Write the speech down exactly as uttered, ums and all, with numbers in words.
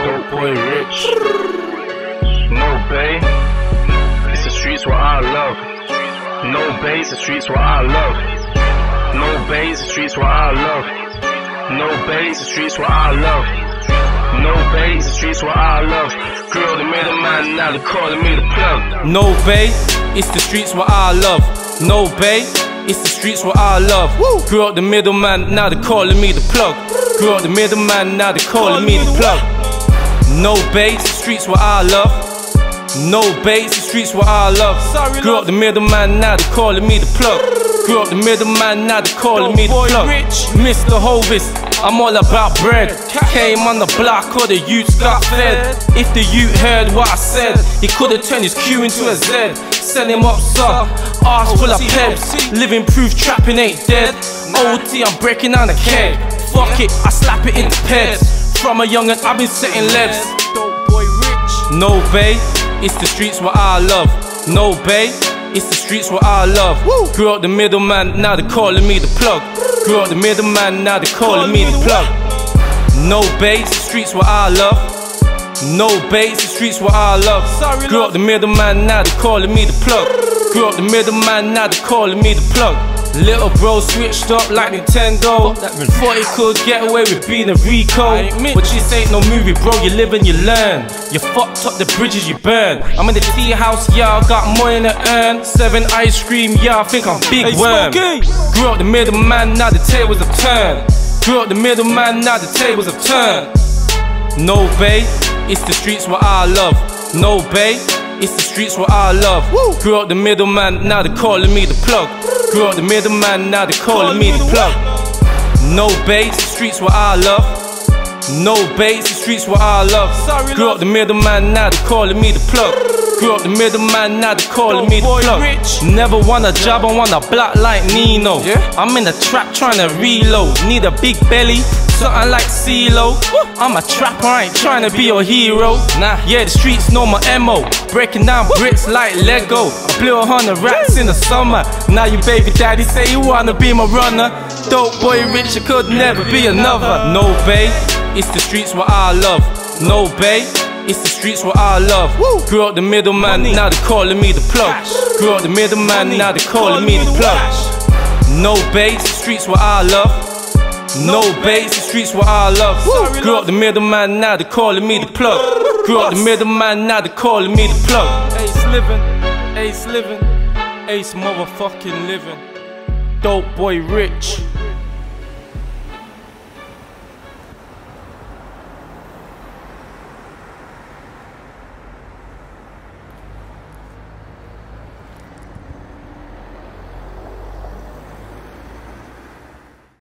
DopeBoy Rich. No bay, it's the streets where I love. No bay, it's the streets where I love. No bay, it's the streets where I love. No bay, it's the streets where I love. No bay, the streets where I love. Girl, they made a man, now they're calling me the plug. No bay, it's the streets where I love. No bay, it's the streets where I love. Grew up the middleman, now they're calling me the plug. Grew up the middleman, now they're calling me the plug. No bay, the streets where I love. No bay, the streets where I love. Grew up the middleman, now they're calling me the plug. Grew up the middleman, now they're calling me the plug. Mister Hovis, I'm all about bread. Came on the block, all the youths got fed. If the youth heard what I said, he could've turned his Q into a Z. Send him up, sir, arse full of peps. Living proof, trapping ain't dead. O T, I'm breaking down a keg. Fuck it, I slap it into pets. From a young'un, I've been setting levs. No bay, it's the streets where I love. No bay, it's the streets where I love. Grew up the middleman, now they're calling me the plug. Grew up the middleman, now they're calling me the plug. No bay, the streets where I love. No bay, the streets where I love. Grew up the middleman, now they're calling me the plug. Grew up the middleman, now they're calling me the plug. Little bro switched up like Nintendo. Thought he could get away with being a Rico, but this ain't no movie, bro. You live and you learn. You fucked up the bridges you burn. I'm in the tea house, yeah, I got money to earn. Seven ice cream, yeah, I think I'm big worm. Grew up the middleman, now the tables have turned. Grew up the middleman, now the tables have turned. No bay, it's the streets where I love. No bay, it's the streets where I love. Grew up the middleman, now they're calling me the plug. Grew up the middleman, now they're calling me the plug. No bay, the streets where I love. No bay, the streets where I love. Grew up the middleman, now they're calling me the plug. Grew up the middleman, now they're calling me the plug. Never want a job, I want a block like Nino. I'm in a trap trying to reload. Need a big belly, something like CeeLo. I'm a trapper, I ain't trying to be your hero. Nah, yeah, the streets know my M O. Breaking down bricks like Lego. I blew a hundred racks in the summer. Now your baby daddy say you wanna be my runner. DopeBoy Rich, it could never be another. No bay, it's the streets where I love. No bay, it's the streets where I love. Grew up the middleman, now they're calling me the plug. Grew up the middleman, now they're calling me the plug. No bay, it's the streets where I love. No bay, the streets where I love. Grew up the middleman, now they're calling me the plug. Grew up the middleman, now they're calling me the plug. Ace living, ace living, ace motherfucking living. DopeBoy Rich.